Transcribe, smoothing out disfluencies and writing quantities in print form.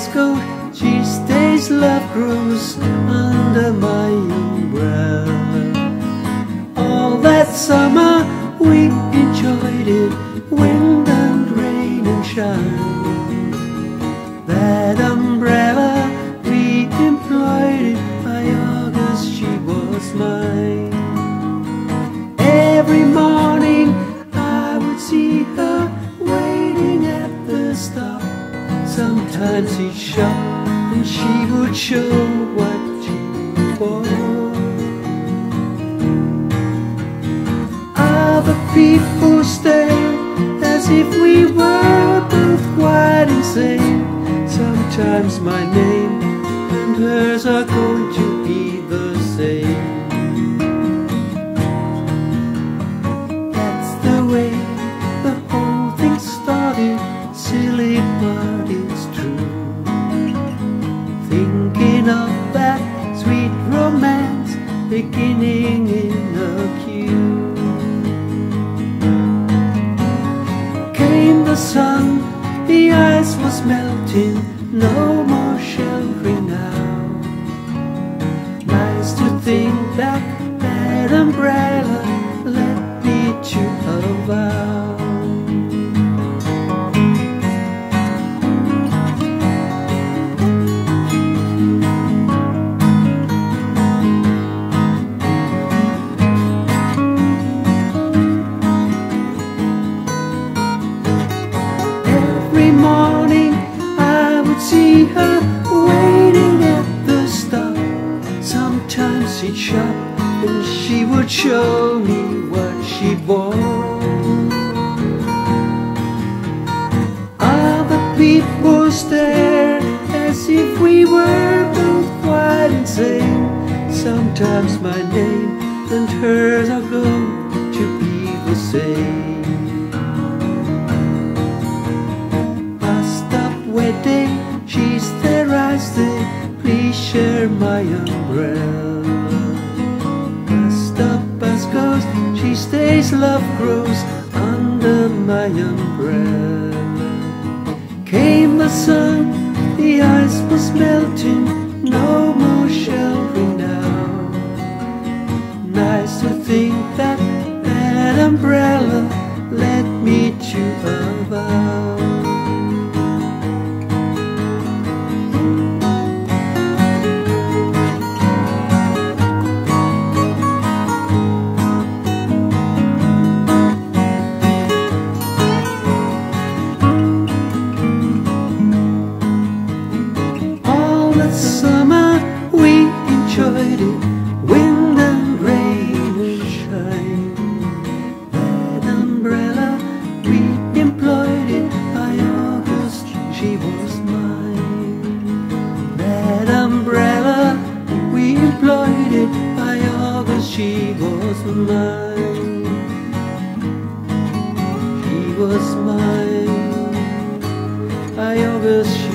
Glasgow, she stays, love grows under my umbrella. All that summer we enjoyed it, wind and rain and shine. That umbrella we employed it, by August she was mine. Every morning I would see her waiting at the stop. Sometimes she'd shop and she would show what she wore. Other people stared as if we were both quite insane. Sometimes my name and hers are going to be the same. That's the way the whole thing started, silly but it's true. Thinking of that sweet romance beginning in a queue. Came the sun, the ice was melting, no more sheltering now. Nice to think that that umbrella led me to a vow. See her waiting at the stop. Sometimes she'd shop and she would show me what she bought. Other people stared as if we were both quite insane. Sometimes my name and hers are going to be the same. I stopped waiting. She's there, I stay, please share my umbrella. As us goes, she stays, love grows under my umbrella. Came the sun, the ice was melting, no more sheltering now. Nice to think that that umbrella led me to a vow. Summer we enjoyed it, wind and rain and shine. That umbrella we employed it, by August she was mine. That umbrella we employed it, by August she was mine. She was mine, by August she was mine.